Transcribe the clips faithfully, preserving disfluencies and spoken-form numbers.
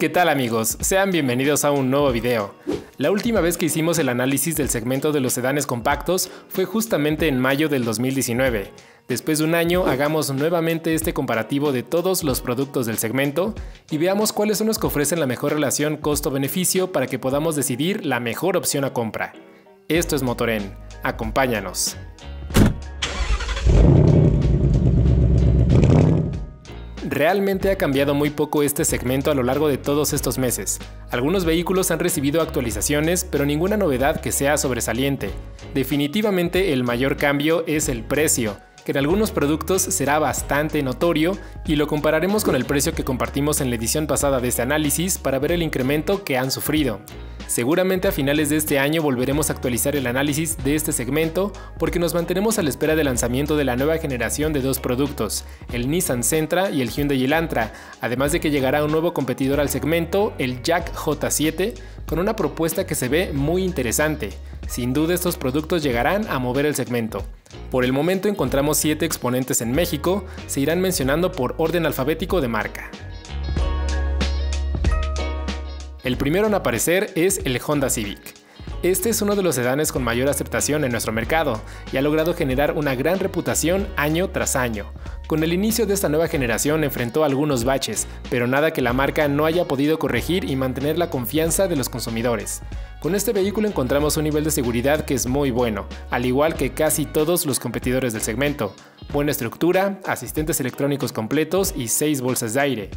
¿Qué tal amigos? Sean bienvenidos a un nuevo video. La última vez que hicimos el análisis del segmento de los sedanes compactos fue justamente en mayo del dos mil diecinueve. Después de un año hagamos nuevamente este comparativo de todos los productos del segmento y veamos cuáles son los que ofrecen la mejor relación costo-beneficio para que podamos decidir la mejor opción a compra. Esto es Motoren, acompáñanos. Realmente ha cambiado muy poco este segmento a lo largo de todos estos meses. Algunos vehículos han recibido actualizaciones, pero ninguna novedad que sea sobresaliente. Definitivamente el mayor cambio es el precio, que en algunos productos será bastante notorio y lo compararemos con el precio que compartimos en la edición pasada de este análisis para ver el incremento que han sufrido. Seguramente a finales de este año volveremos a actualizar el análisis de este segmento porque nos mantenemos a la espera del lanzamiento de la nueva generación de dos productos, el Nissan Sentra y el Hyundai Elantra, además de que llegará un nuevo competidor al segmento, el JAC J siete, con una propuesta que se ve muy interesante. Sin duda estos productos llegarán a mover el segmento. Por el momento encontramos siete exponentes en México, se irán mencionando por orden alfabético de marca. El primero en aparecer es el Honda Civic. Este es uno de los sedanes con mayor aceptación en nuestro mercado y ha logrado generar una gran reputación año tras año. Con el inicio de esta nueva generación enfrentó algunos baches, pero nada que la marca no haya podido corregir y mantener la confianza de los consumidores. Con este vehículo encontramos un nivel de seguridad que es muy bueno, al igual que casi todos los competidores del segmento. Buena estructura, asistentes electrónicos completos y seis bolsas de aire.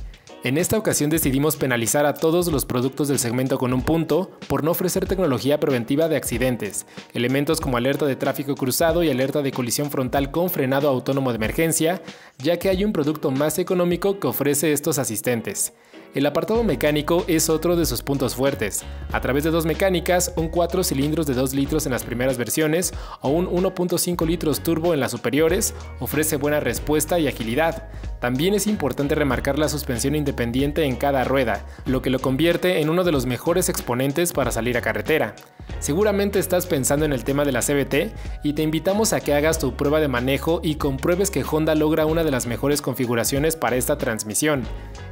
En esta ocasión decidimos penalizar a todos los productos del segmento con un punto por no ofrecer tecnología preventiva de accidentes, elementos como alerta de tráfico cruzado y alerta de colisión frontal con frenado autónomo de emergencia, ya que hay un producto más económico que ofrece estos asistentes. El apartado mecánico es otro de sus puntos fuertes. A través de dos mecánicas, un cuatro cilindros de dos litros en las primeras versiones o un uno punto cinco litros turbo en las superiores, ofrece buena respuesta y agilidad. También es importante remarcar la suspensión independiente en cada rueda, lo que lo convierte en uno de los mejores exponentes para salir a carretera. Seguramente estás pensando en el tema de la C B T y te invitamos a que hagas tu prueba de manejo y compruebes que Honda logra una de las mejores configuraciones para esta transmisión.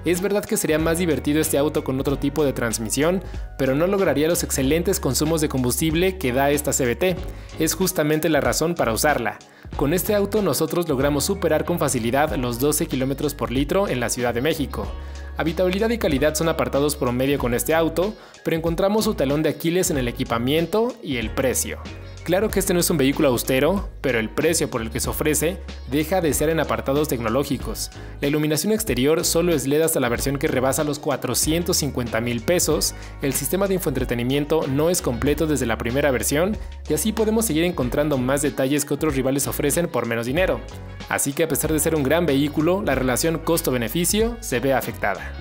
Es verdad que sería más divertido este auto con otro tipo de transmisión, pero no lograría los excelentes consumos de combustible que da esta C B T. Es justamente la razón para usarla. Con este auto nosotros logramos superar con facilidad los doce kilómetros por litro en la Ciudad de México. Habitabilidad y calidad son apartados promedio con este auto, pero encontramos su talón de Aquiles en el equipamiento y el precio. Claro que este no es un vehículo austero, pero el precio por el que se ofrece deja de ser en apartados tecnológicos. La iluminación exterior solo es L E D hasta la versión que rebasa los cuatrocientos cincuenta mil pesos, el sistema de infoentretenimiento no es completo desde la primera versión y así podemos seguir encontrando más detalles que otros rivales ofrecen por menos dinero. Así que a pesar de ser un gran vehículo, la relación costo-beneficio se ve afectada.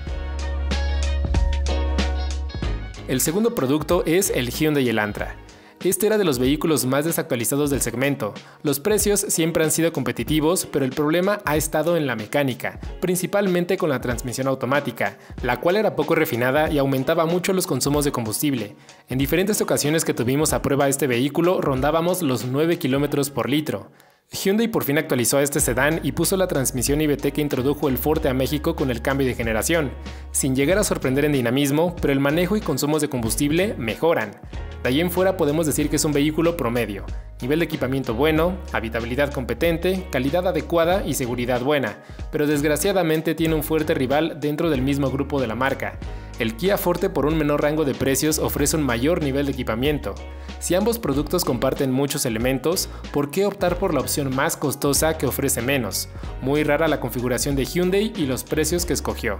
El segundo producto es el Hyundai Elantra. Este era de los vehículos más desactualizados del segmento. Los precios siempre han sido competitivos, pero el problema ha estado en la mecánica, principalmente con la transmisión automática, la cual era poco refinada y aumentaba mucho los consumos de combustible. En diferentes ocasiones que tuvimos a prueba este vehículo, rondábamos los nueve kilómetros por litro. Hyundai por fin actualizó a este sedán y puso la transmisión I B T que introdujo el Forte a México con el cambio de generación, sin llegar a sorprender en dinamismo, pero el manejo y consumos de combustible mejoran. De ahí en fuera podemos decir que es un vehículo promedio, nivel de equipamiento bueno, habitabilidad competente, calidad adecuada y seguridad buena, pero desgraciadamente tiene un fuerte rival dentro del mismo grupo de la marca. El Kia Forte por un menor rango de precios ofrece un mayor nivel de equipamiento. Si ambos productos comparten muchos elementos, ¿por qué optar por la opción más costosa que ofrece menos? Muy rara la configuración de Hyundai y los precios que escogió.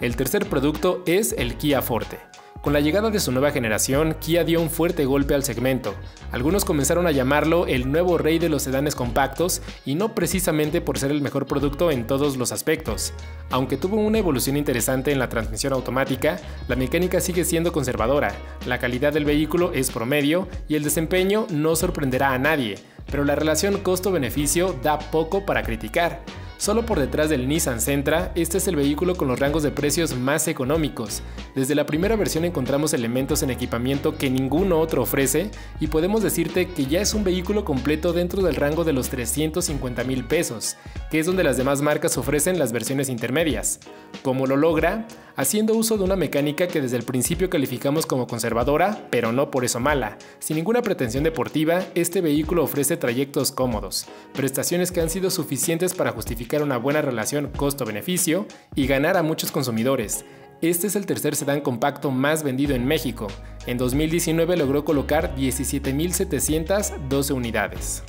El tercer producto es el Kia Forte. Con la llegada de su nueva generación, Kia dio un fuerte golpe al segmento. Algunos comenzaron a llamarlo el nuevo rey de los sedanes compactos y no precisamente por ser el mejor producto en todos los aspectos. Aunque tuvo una evolución interesante en la transmisión automática, la mecánica sigue siendo conservadora, la calidad del vehículo es promedio y el desempeño no sorprenderá a nadie, pero la relación costo-beneficio da poco para criticar. Solo por detrás del Nissan Sentra, este es el vehículo con los rangos de precios más económicos. Desde la primera versión encontramos elementos en equipamiento que ninguno otro ofrece y podemos decirte que ya es un vehículo completo dentro del rango de los trescientos cincuenta mil pesos, que es donde las demás marcas ofrecen las versiones intermedias. ¿Cómo lo logra? Haciendo uso de una mecánica que desde el principio calificamos como conservadora, pero no por eso mala. Sin ninguna pretensión deportiva, este vehículo ofrece trayectos cómodos, prestaciones que han sido suficientes para justificar una buena relación costo-beneficio y ganar a muchos consumidores. Este es el tercer sedán compacto más vendido en México. En dos mil diecinueve logró colocar diecisiete mil setecientas doce unidades.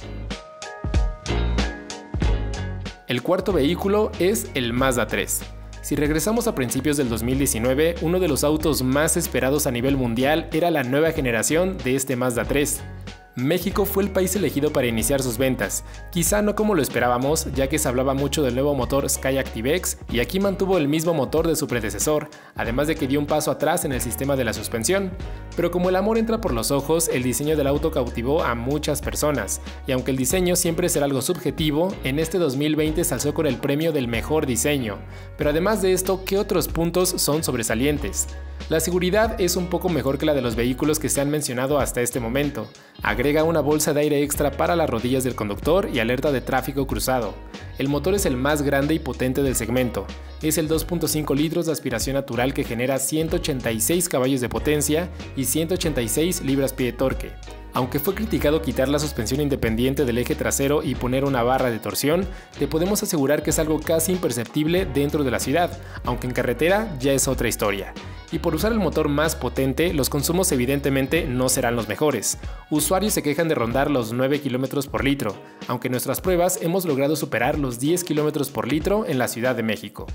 El cuarto vehículo es el Mazda tres. Si regresamos a principios del dos mil diecinueve, uno de los autos más esperados a nivel mundial era la nueva generación de este Mazda tres. México fue el país elegido para iniciar sus ventas, quizá no como lo esperábamos, ya que se hablaba mucho del nuevo motor Skyactiv-X y aquí mantuvo el mismo motor de su predecesor, además de que dio un paso atrás en el sistema de la suspensión. Pero como el amor entra por los ojos, el diseño del auto cautivó a muchas personas, y aunque el diseño siempre será algo subjetivo, en este dos mil veinte se alzó con el premio del mejor diseño. Pero además de esto, ¿qué otros puntos son sobresalientes? La seguridad es un poco mejor que la de los vehículos que se han mencionado hasta este momento. Agrega una bolsa de aire extra para las rodillas del conductor y alerta de tráfico cruzado. El motor es el más grande y potente del segmento. Es el dos punto cinco litros de aspiración natural que genera ciento ochenta y seis caballos de potencia y ciento ochenta y seis libras-pie de torque. Aunque fue criticado quitar la suspensión independiente del eje trasero y poner una barra de torsión, te podemos asegurar que es algo casi imperceptible dentro de la ciudad, aunque en carretera ya es otra historia. Y por usar el motor más potente, los consumos evidentemente no serán los mejores. Usuarios se quejan de rondar los nueve kilómetros por litro, aunque en nuestras pruebas hemos logrado superar los diez kilómetros por litro en la Ciudad de México.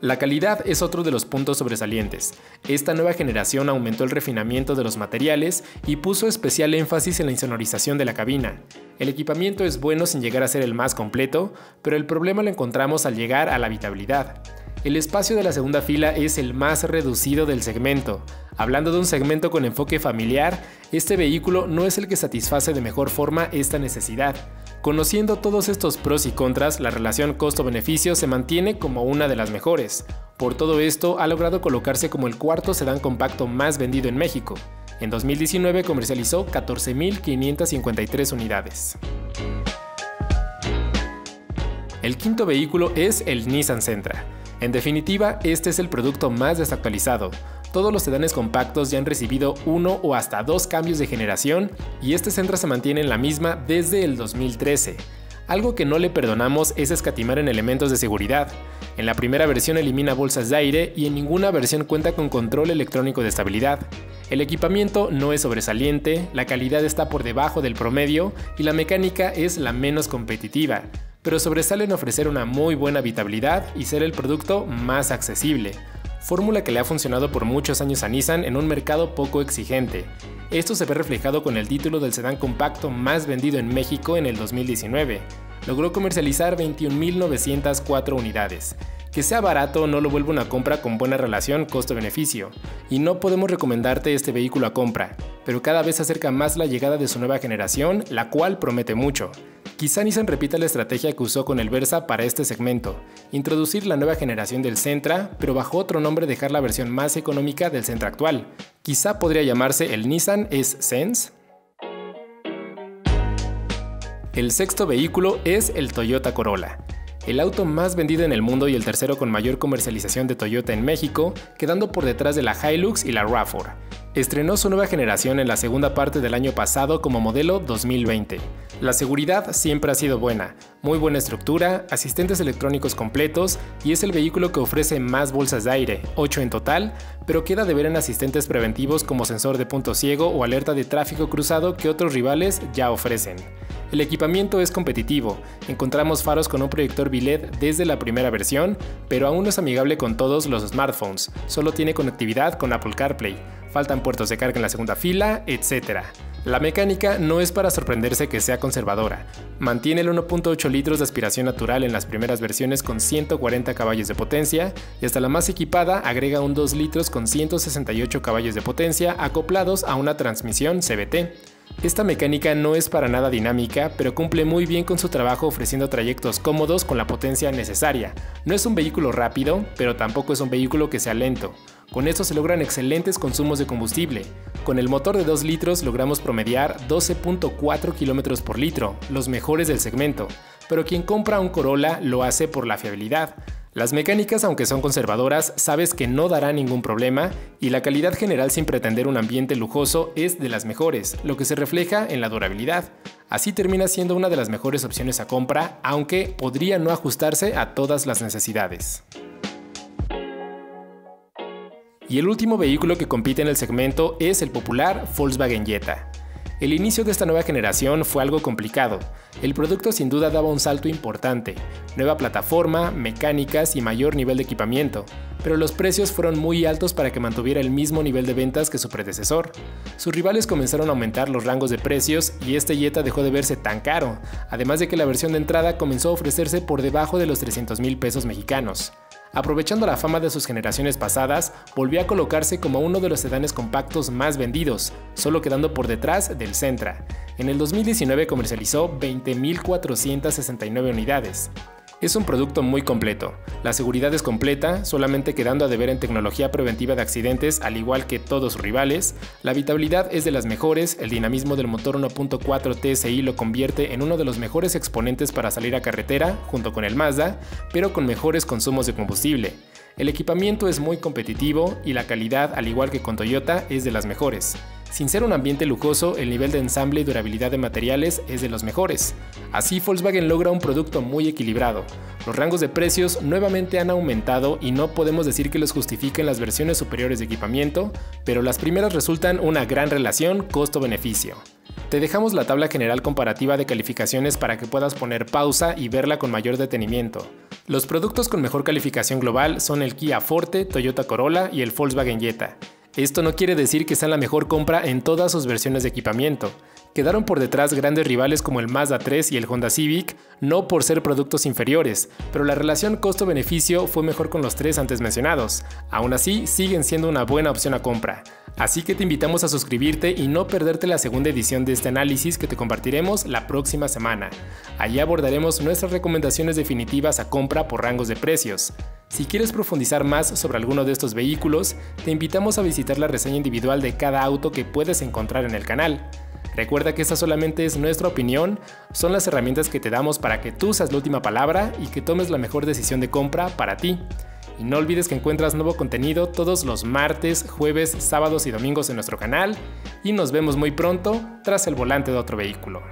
La calidad es otro de los puntos sobresalientes. Esta nueva generación aumentó el refinamiento de los materiales y puso especial énfasis en la insonorización de la cabina. El equipamiento es bueno sin llegar a ser el más completo, pero el problema lo encontramos al llegar a la habitabilidad. El espacio de la segunda fila es el más reducido del segmento. Hablando de un segmento con enfoque familiar, este vehículo no es el que satisface de mejor forma esta necesidad. Conociendo todos estos pros y contras, la relación costo-beneficio se mantiene como una de las mejores. Por todo esto, ha logrado colocarse como el cuarto sedán compacto más vendido en México. En dos mil diecinueve comercializó catorce mil quinientas cincuenta y tres unidades. El quinto vehículo es el Nissan Sentra. En definitiva, este es el producto más desactualizado. Todos los sedanes compactos ya han recibido uno o hasta dos cambios de generación y este Sentra se mantiene en la misma desde el dos mil trece. Algo que no le perdonamos es escatimar en elementos de seguridad. En la primera versión elimina bolsas de aire y en ninguna versión cuenta con control electrónico de estabilidad. El equipamiento no es sobresaliente, la calidad está por debajo del promedio y la mecánica es la menos competitiva, pero sobresale en ofrecer una muy buena habitabilidad y ser el producto más accesible. Fórmula que le ha funcionado por muchos años a Nissan en un mercado poco exigente. Esto se ve reflejado con el título del sedán compacto más vendido en México en el dos mil diecinueve. Logró comercializar veintiún mil novecientas cuatro unidades. Que sea barato no lo vuelve una compra con buena relación costo-beneficio, y no podemos recomendarte este vehículo a compra, pero cada vez se acerca más la llegada de su nueva generación, la cual promete mucho. Quizá Nissan repita la estrategia que usó con el Versa para este segmento, introducir la nueva generación del Sentra, pero bajo otro nombre dejar la versión más económica del Sentra actual. Quizá podría llamarse el Nissan S-Sense. El sexto vehículo es el Toyota Corolla. El auto más vendido en el mundo y el tercero con mayor comercialización de Toyota en México, quedando por detrás de la Hilux y la RAV cuatro. Estrenó su nueva generación en la segunda parte del año pasado como modelo dos mil veinte. La seguridad siempre ha sido buena, muy buena estructura, asistentes electrónicos completos y es el vehículo que ofrece más bolsas de aire, ocho en total, pero queda de ver en asistentes preventivos como sensor de punto ciego o alerta de tráfico cruzado que otros rivales ya ofrecen. El equipamiento es competitivo, encontramos faros con un proyector bi ele e de desde la primera versión, pero aún no es amigable con todos los smartphones, solo tiene conectividad con Apple CarPlay, faltan puertos de carga en la segunda fila, etcétera. La mecánica no es para sorprenderse que sea conservadora. Mantiene el uno punto ocho litros de aspiración natural en las primeras versiones con ciento cuarenta caballos de potencia y hasta la más equipada agrega un dos litros con ciento sesenta y ocho caballos de potencia acoplados a una transmisión ce be te. Esta mecánica no es para nada dinámica, pero cumple muy bien con su trabajo ofreciendo trayectos cómodos con la potencia necesaria. No es un vehículo rápido, pero tampoco es un vehículo que sea lento. Con esto se logran excelentes consumos de combustible. Con el motor de dos litros logramos promediar doce punto cuatro kilómetros por litro, los mejores del segmento. Pero quien compra un Corolla lo hace por la fiabilidad. Las mecánicas, aunque son conservadoras, sabes que no dará ningún problema, y la calidad general sin pretender un ambiente lujoso es de las mejores, lo que se refleja en la durabilidad. Así termina siendo una de las mejores opciones a compra, aunque podría no ajustarse a todas las necesidades. Y el último vehículo que compite en el segmento es el popular Volkswagen Jetta. El inicio de esta nueva generación fue algo complicado. El producto sin duda daba un salto importante, nueva plataforma, mecánicas y mayor nivel de equipamiento, pero los precios fueron muy altos para que mantuviera el mismo nivel de ventas que su predecesor. Sus rivales comenzaron a aumentar los rangos de precios y este Jetta dejó de verse tan caro, además de que la versión de entrada comenzó a ofrecerse por debajo de los trescientos mil pesos mexicanos. Aprovechando la fama de sus generaciones pasadas, volvió a colocarse como uno de los sedanes compactos más vendidos, solo quedando por detrás del Sentra. En el dos mil diecinueve comercializó veinte mil cuatrocientas sesenta y nueve unidades. Es un producto muy completo, la seguridad es completa, solamente quedando a deber en tecnología preventiva de accidentes al igual que todos sus rivales, la habitabilidad es de las mejores, el dinamismo del motor uno punto cuatro T S I lo convierte en uno de los mejores exponentes para salir a carretera junto con el Mazda, pero con mejores consumos de combustible. El equipamiento es muy competitivo y la calidad, al igual que con Toyota, es de las mejores. Sin ser un ambiente lujoso, el nivel de ensamble y durabilidad de materiales es de los mejores. Así, Volkswagen logra un producto muy equilibrado. Los rangos de precios nuevamente han aumentado y no podemos decir que los justifiquen las versiones superiores de equipamiento, pero las primeras resultan una gran relación costo-beneficio. Te dejamos la tabla general comparativa de calificaciones para que puedas poner pausa y verla con mayor detenimiento. Los productos con mejor calificación global son el Kia Forte, Toyota Corolla y el Volkswagen Jetta. Esto no quiere decir que sea la mejor compra en todas sus versiones de equipamiento. Quedaron por detrás grandes rivales como el Mazda tres y el Honda Civic, no por ser productos inferiores, pero la relación costo-beneficio fue mejor con los tres antes mencionados. Aún así, siguen siendo una buena opción a compra. Así que te invitamos a suscribirte y no perderte la segunda edición de este análisis que te compartiremos la próxima semana. Allí abordaremos nuestras recomendaciones definitivas a compra por rangos de precios. Si quieres profundizar más sobre alguno de estos vehículos, te invitamos a visitar la reseña individual de cada auto que puedes encontrar en el canal. Recuerda que esta solamente es nuestra opinión, son las herramientas que te damos para que tú seas la última palabra y que tomes la mejor decisión de compra para ti. Y no olvides que encuentras nuevo contenido todos los martes, jueves, sábados y domingos en nuestro canal. Y nos vemos muy pronto tras el volante de otro vehículo.